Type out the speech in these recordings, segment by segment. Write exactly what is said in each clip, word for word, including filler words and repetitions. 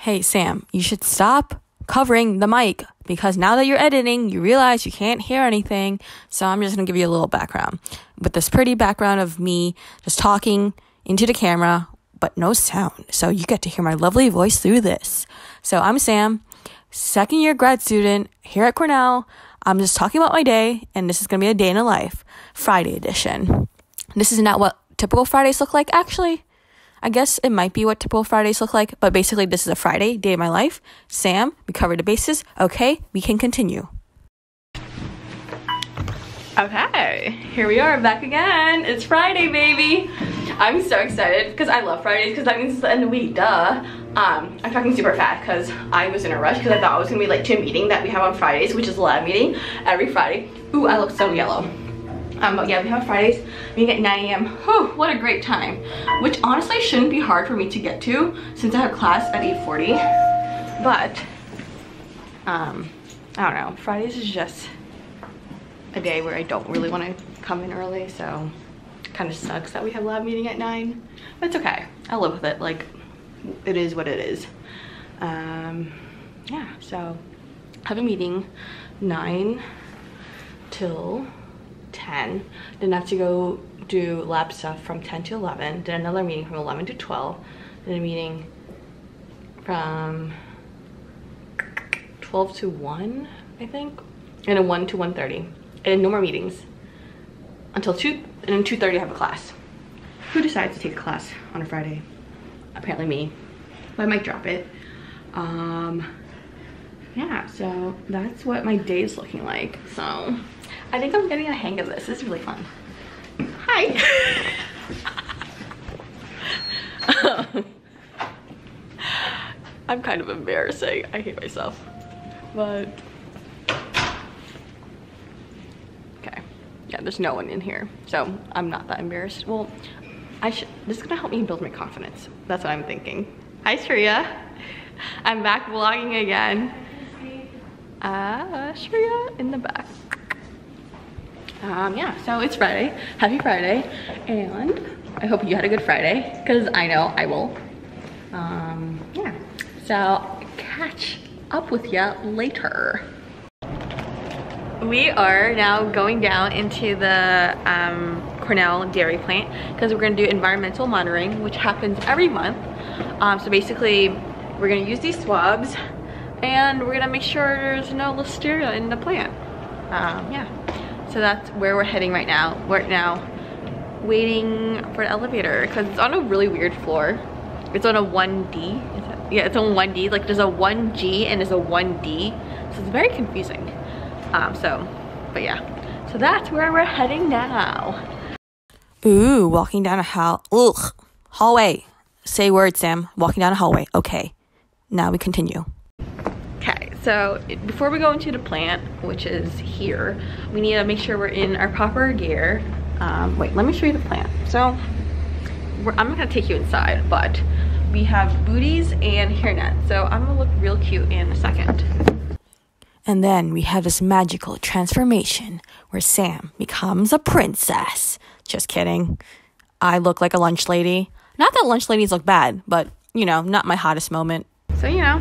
hey, Sam, you should stop covering the mic because now that you're editing, you realize you can't hear anything. So I'm just going to give you a little background with this pretty background of me just talking into the camera, but no sound. So you get to hear my lovely voice through this. So I'm Sam, second year grad student here at Cornell. I'm just talking about my day, and this is going to be a day in a life, Friday edition. This is not what typical Fridays look like. Actually, I guess it might be what typical Fridays look like, but basically this is a Friday, day of my life. Sam, we covered the bases. Okay, we can continue. Okay, here we are back again. It's Friday, baby. I'm so excited because I love Fridays because that means it's the end of the week, duh. Um, I'm talking super fast because I was in a rush because I thought I was going to be late to a meeting that we have on Fridays, which is a lab meeting every Friday. Ooh, I look so yellow. Um, but yeah, we have Fridays meeting at nine a m Whew, what a great time. Which honestly shouldn't be hard for me to get to since I have class at eight forty. But, um, I don't know. Fridays is just a day where I don't really want to come in early, so... kind of sucks that we have lab meeting at nine, but it's okay. I live with it. Like, it is what it is. Um, yeah, so I have a meeting nine till ten. Then I have to go do lab stuff from ten to eleven. Then another meeting from eleven to twelve. Then a meeting from twelve to one, I think. And a one to one thirty. And no more meetings until two. And then two thirty I have a class. Who decides to take a class on a Friday? Apparently me. But I might drop it. Um, yeah, so that's what my day is looking like. So I think I'm getting a hang of this. This is really fun. Hi. um, I'm kind of embarrassing. I hate myself. But yeah, there's no one in here, so I'm not that embarrassed. Well, I should. This is gonna help me build my confidence. That's what I'm thinking. Hi, Shreya. I'm back vlogging again. Ah, uh, Shreya in the back. Um, yeah. So it's Friday. Happy Friday, and I hope you had a good Friday, cause I know I will. Um, yeah. So catch up with ya later. We are now going down into the um, Cornell dairy plant because we're going to do environmental monitoring, which happens every month. Um, so basically, we're going to use these swabs and we're going to make sure there's no listeria in the plant. Um, yeah, so that's where we're heading right now. We're now waiting for the elevator because it's on a really weird floor. It's on a one D. Is that, yeah, it's on one D. Like, there's a one G and there's a one D. So it's very confusing. Um, so, but yeah, so that's where we're heading now. Ooh, walking down a hall, ugh, hallway. Say words, Sam. Walking down a hallway. Okay, now we continue. Okay, so before we go into the plant, which is here, we need to make sure we're in our proper gear. Um, wait, let me show you the plant. So, we're, I'm not gonna take you inside, but we have booties and hairnets. So I'm gonna look real cute in a second. And then we have this magical transformation where Sam becomes a princess. Just kidding. I look like a lunch lady. Not that lunch ladies look bad, but, you know, not my hottest moment. So, you know,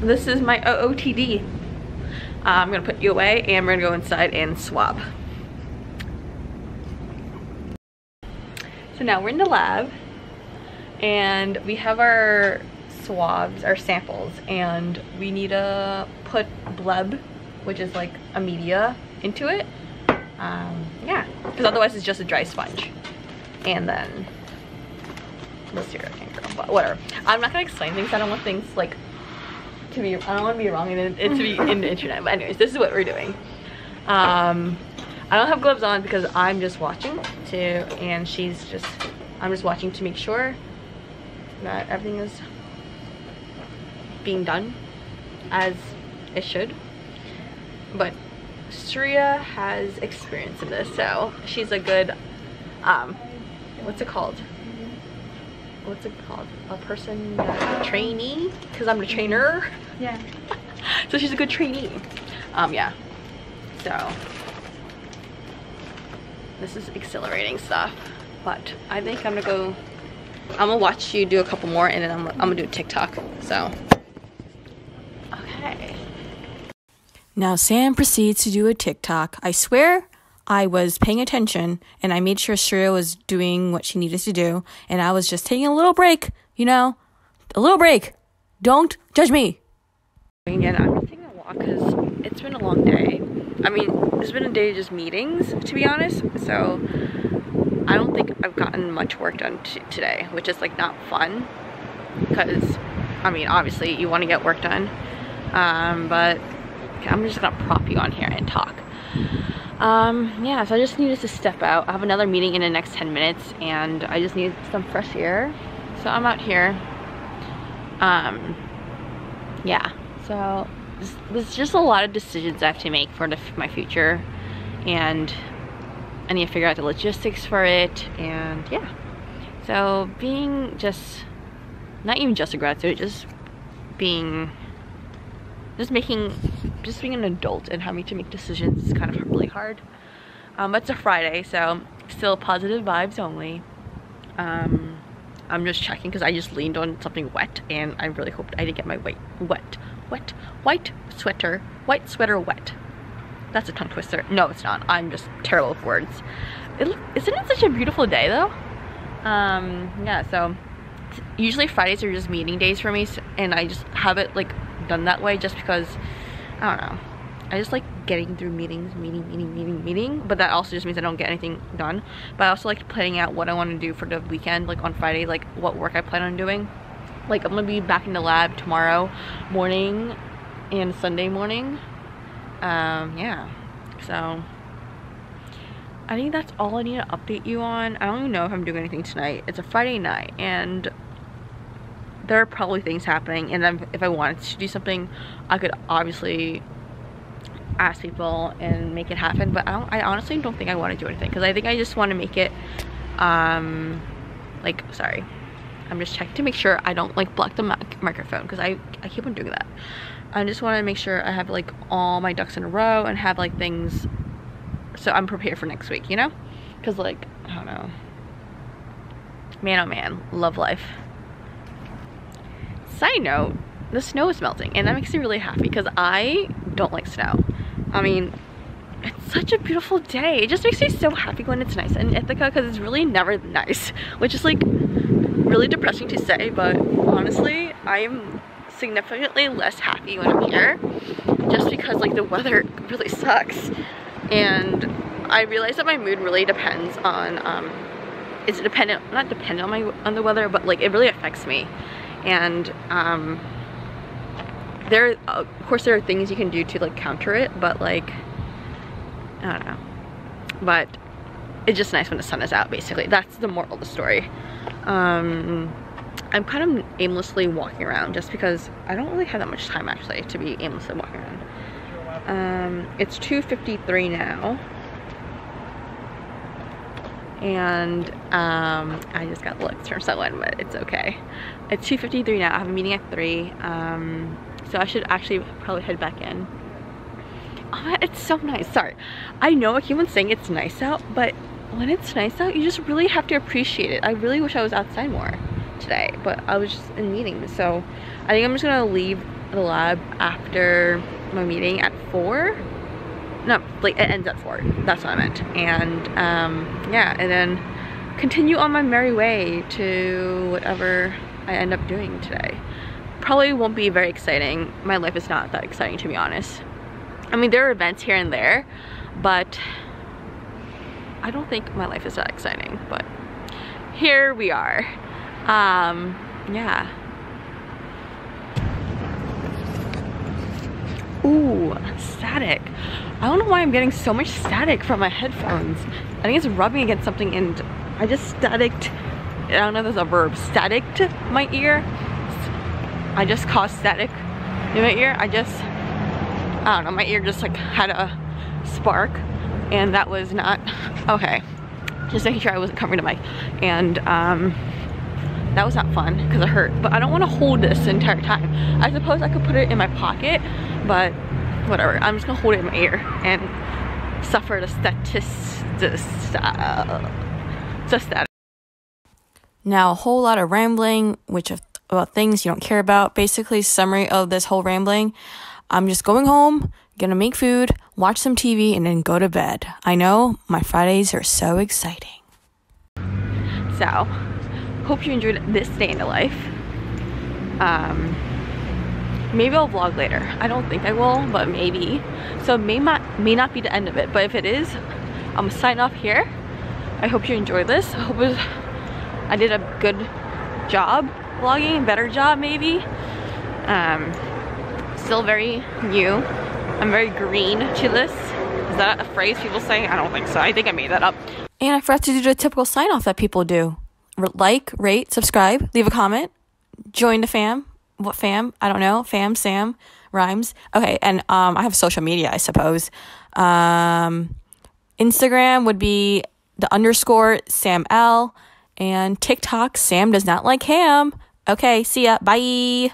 this is my O O T D. Uh, I'm going to put you away and we're going to go inside and swab. So now we're in the lab and we have our swabs, our samples, and we need to put bleb, which is like a media, into it. Um, yeah, because otherwise it's just a dry sponge. And then listeria can grow, but whatever. I'm not gonna explain things. I don't want things like to be. I don't want to be wrong and it to be in the internet. But anyways, this is what we're doing. Um, I don't have gloves on because I'm just watching too, and she's just. I'm just watching to make sure that everything is being done as it should, but Shreya has experience in this, so she's a good um what's it called what's it called a person that's a trainee, because I'm the trainer. Yeah. So she's a good trainee. Um yeah, so this is exhilarating stuff, but I think I'm gonna go I'm gonna watch you do a couple more and then I'm, I'm gonna do a TikTok. So Okay. Now Sam proceeds to do a TikTok. I swear I was paying attention, and I made sure Shreya was doing what she needed to do, and I was just taking a little break, you know, a little break. Don't judge me. And I'm taking a walk because it's been a long day. I mean, it's been a day of just meetings, to be honest, so I don't think I've gotten much work done t today, which is like not fun because, I mean, obviously you want to get work done, um, but I'm just gonna prop you on here and talk. Um, yeah, so I just needed to step out. I have another meeting in the next ten minutes and I just need some fresh air. So I'm out here. Um, yeah, so there's just a lot of decisions I have to make for the, my future, and I need to figure out the logistics for it, and yeah. So being just, not even just a grad student, just being, just making, just being an adult and having to make decisions is kind of really hard. Um, but it's a Friday, so still positive vibes only. Um, I'm just checking because I just leaned on something wet, and I really hoped I didn't get my wet, wet, wet, white sweater, white sweater wet. That's a tongue twister. No, it's not. I'm just terrible with words. It, isn't it such a beautiful day though? Um, yeah, so usually Fridays are just meeting days for me, and I just have it like done that way just because, I don't know, I just like getting through meetings, meeting, meeting, meeting, meeting, but that also just means I don't get anything done. But I also like planning out what I want to do for the weekend, like on Friday, like what work I plan on doing. Like I'm going to be back in the lab tomorrow morning and Sunday morning. Um, yeah, so I think that's all I need to update you on. I don't even know if I'm doing anything tonight. It's a Friday night and there are probably things happening, and then if I wanted to do something, I could obviously ask people and make it happen, but I, don't, I honestly don't think I want to do anything because I think I just want to make it, um, like, sorry, I'm just checking to make sure I don't like block the mic microphone because I, I keep on doing that. I just want to make sure I have like all my ducks in a row and have like things so I'm prepared for next week, you know? Because like, I don't know. Man, oh man, love life. Side note, the snow is melting and that makes me really happy because I don't like snow. I mean, it's such a beautiful day. It just makes me so happy when it's nice in Ithaca because it's really never nice, which is like really depressing to say, but honestly, I'm significantly less happy when I'm here just because like the weather really sucks, and I realize that my mood really depends on um it's dependent not dependent on my on the weather, but like it really affects me. And um there of course there are things you can do to like counter it, but like I don't know, but it's just nice when the sun is out, basically. That's the moral of the story. um I'm kind of aimlessly walking around just because I don't really have that much time actually to be aimlessly walking around. Um, it's two fifty-three now. And um, I just got looks from someone, but it's okay. It's two fifty-three now. I have a meeting at three. Um, so I should actually probably head back in. Oh, it's so nice. Sorry. I know I keep on saying it's nice out, but when it's nice out, you just really have to appreciate it. I really wish I was outside more today, but I was just in meetings, so I think I'm just gonna leave the lab after my meeting at four. No, like it ends at four, that's what I meant. And um yeah, and then continue on my merry way to whatever I end up doing today. Probably won't be very exciting. My life is not that exciting, to be honest. I mean, there are events here and there, but I don't think my life is that exciting, but here we are. Um, yeah. Ooh, static. I don't know why I'm getting so much static from my headphones. I think it's rubbing against something and I just staticked. I don't know if there's a verb. Staticked my ear. I just caused static in my ear. I just, I don't know, my ear just like had a spark, and that was not, okay. Just making sure I wasn't covering the mic. And, um, that was not fun because it hurt, but I don't want to hold this the entire time. I suppose I could put it in my pocket, but whatever. I'm just gonna hold it in my ear and suffer the statistic. Now a whole lot of rambling, which about things you don't care about. Basically, summary of this whole rambling. I'm just going home, gonna make food, watch some T V, and then go to bed. I know, my Fridays are so exciting. So, hope you enjoyed this day in the life. Um, maybe I'll vlog later. I don't think I will, but maybe. So it may not, may not be the end of it, but if it is, I'm gonna sign off here. I hope you enjoyed this. I hope it was, I did a good job vlogging, better job maybe. Um, still very new. I'm very green to this. Is that a phrase people say? I don't think so. I think I made that up. And I forgot to do the typical sign off that people do. Like, rate, subscribe, leave a comment, join the fam. What fam? I don't know. Fam, Sam, rhymes. Okay, and um, I have social media, I suppose. Um, Instagram would be the underscore Sam Elle, and TikTok, Sam does not like ham. Okay, see ya. Bye.